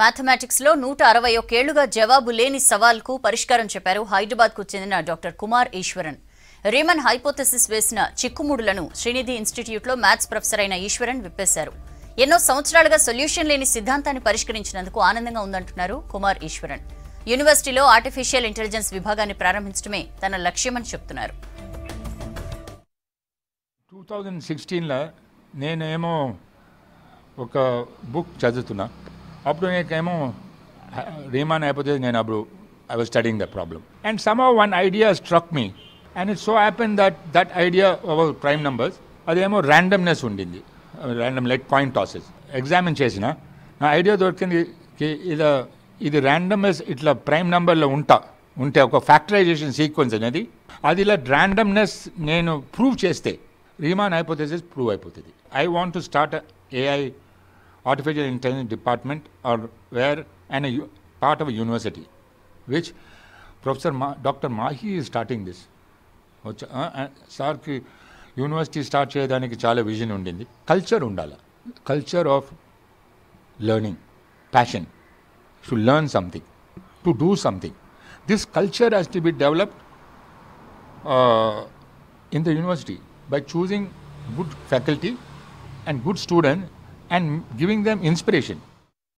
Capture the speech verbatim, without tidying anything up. Mathematics lo one sixty-one ఏళ్లుగా జవాబు లేని సవాల్కు పరిష్కారం చెప్పారు హైదరాబాద్ కు చెందిన doctor Kumar Eswaran. Riemann hypothesis వేసిన చిక్కుముడులను శ్రీనిధి ఇన్స్టిట్యూట్ లో మ్యాథ్స్ ప్రొఫెసర్ అయిన ఈశ్వరన్ విప్పేశారు. ఎన్నో సంవత్సరాలుగా సొల్యూషన్ లేని సిద్ధాంతాన్ని పరిష్కరించినందుకు ఆనందంగా ఉందంటున్నారు కుమార్ ఈశ్వరన్. యూనివర్సిటీలో ఆర్టిఫిషియల్ ఇంటెలిజెన్స్ విభాగాన్ని ప్రారంభించడమే తన లక్ష్యమని చెప్తున్నారు. two thousand sixteen లో నేనేమో ఒక బుక్ చదువుతున్నా. అప్పుడు నేనేమో రీమాన్ హైపోథెసిస్ నేను అప్పుడు I was studying the problem and somehow one idea struck me and it so happen that that idea our prime numbers అదేమో ర్యాండమ్నెస్ ఉండింది, random like coin tosses. Examine చేసిన నా ఐడియా దొరికింది ఇలా ఇది ర్యాండమ్నెస్ ఇట్లా ప్రైమ్ నెంబర్లో ఉంటా ఉంటే ఒక ఫ్యాక్టరైజేషన్ సీక్వెన్స్ అనేది అది ఇలా ర్యాండమ్నెస్ నేను ప్రూవ్ చేస్తే రీమాన్ హైపోథెసిస్ ప్రూవ్ అయిపోతుంది. I want to start AI Artificial Intelligence Department or where and a part of a university, which Professor Ma, Doctor Mahi is starting this. Which, uh, sir, ki university start cheyadaniki chaala vision undindi. Culture undala. Culture of learning, passion, to learn something, to do something. This culture has to be developed uh, in the university by choosing good faculty and good students and giving them inspiration.